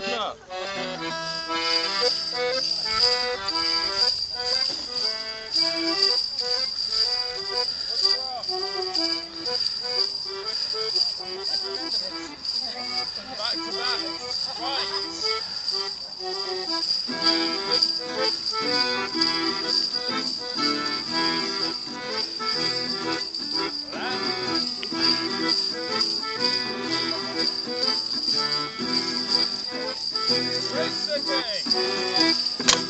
Krasna. Back to back. Right. Race again.